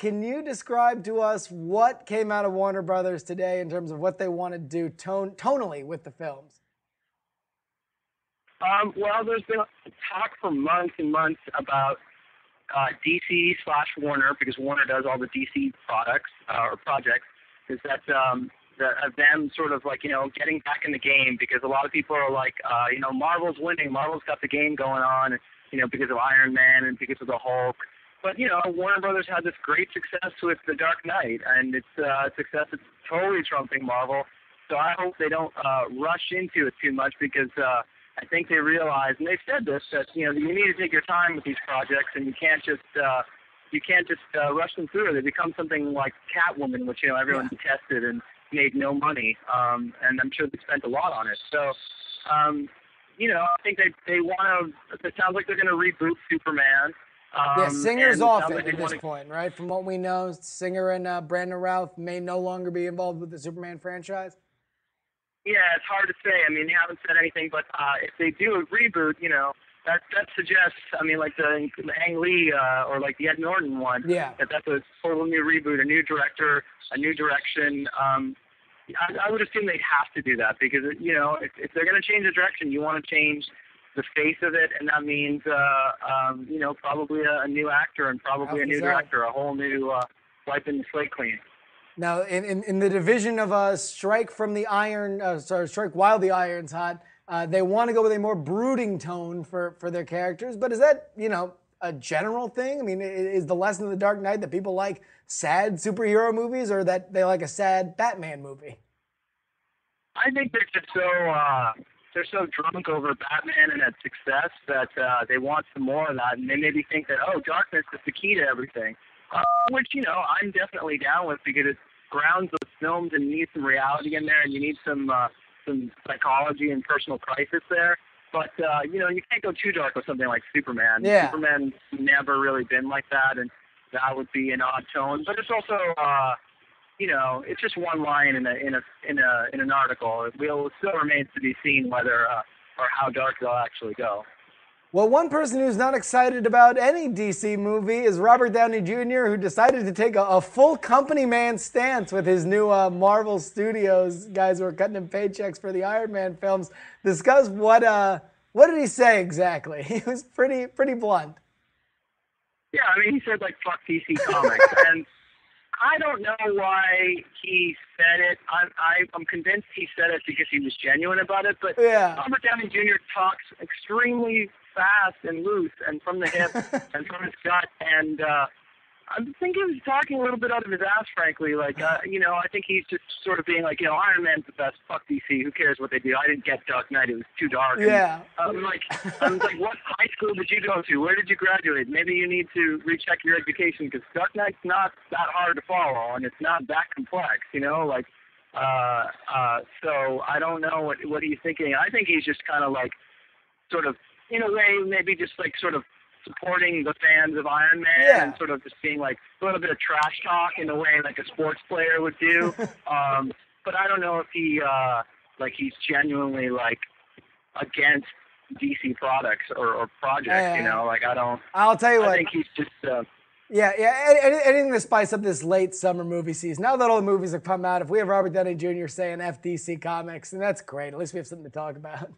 Can you describe to us what came out of Warner Brothers today in terms of what they want to do tonally with the films? Well, there's been talk for months and months about DC/Warner, because Warner does all the DC products or projects, is that them sort of like, you know, getting back in the game, because a lot of people are like, you know, Marvel's winning, Marvel's got the game going on, you know, because of Iron Man and because of the Hulk. But, you know, Warner Brothers had this great success with The Dark Knight, and its success is totally trumping Marvel. So I hope they don't rush into it too much, because I think they realize, and they've said this, that, you know, you need to take your time with these projects, and you can't just rush them through. They become something like Catwoman, which, you know, everyone detested and made no money, and I'm sure they spent a lot on it. So, you know, I think they want to, it sounds like they're going to reboot Superman. Yeah, Singer's off it at this point, right? From what we know, Singer and Brandon Routh may no longer be involved with the Superman franchise. Yeah, it's hard to say. I mean, they haven't said anything, but if they do a reboot, you know, that suggests, I mean, like the Ang Lee or like the Ed Norton one, that's a total new reboot, a new director, a new direction. I would assume they'd have to do that, because, you know, if they're going to change the direction, you want to change the face of it, and that means, you know, probably a new actor and probably a new director, a whole new wiping the slate clean. Now, in the division of a strike from the iron, strike while the iron's hot, they want to go with a more brooding tone for their characters. But is that, you know, a general thing? I mean, is the lesson of The Dark Knight that people like sad superhero movies, or that they like a sad Batman movie? I think they're just so... they're so drunk over Batman and that success that they want some more of that, and they maybe think that, oh, darkness is the key to everything, which, you know, I'm definitely down with, because it grounds those films and needs some reality in there, and you need some psychology and personal crisis there. But, you know, you can't go too dark with something like Superman. Yeah. Superman's never really been like that, and that would be an odd tone. But it's also... you know, it's just one line in an article. It still remains to be seen whether or how dark they'll actually go. Well, one person who's not excited about any DC movie is Robert Downey Jr., who decided to take a full company man stance with his new Marvel Studios guys who are cutting him paychecks for the Iron Man films. Discuss what did he say exactly? He was pretty blunt. Yeah, I mean, he said, like, fuck DC Comics. And I don't know why he said it. I'm convinced he said it because he was genuine about it. But yeah. Robert Downey Jr. talks extremely fast and loose and from the hip and from his gut. And I'm thinking he's talking a little bit out of his ass, frankly. Like, you know, I think he's just sort of being like, you know, Iron Man's the best. Fuck DC. Who cares what they do? I didn't get Dark Knight. It was too dark. Yeah. I'm like, what high school did you go to? Where did you graduate? Maybe you need to recheck your education, because Dark Knight's not that hard to follow, and it's not that complex, you know? Like, so I don't know what he's thinking. I think he's just kind of like, sort of, in a way, maybe just like sort of supporting the fans of Iron Man, and sort of just being like a little bit of trash talk in a way like a sports player would do. But I don't know if he like he's genuinely like against DC products or projects. You know, like I don't. I'll tell you what. I think he's just. Anything to spice up this late summer movie season. Now that all the movies have come out, if we have Robert Downey Jr. saying "F DC Comics," then that's great. At least we have something to talk about.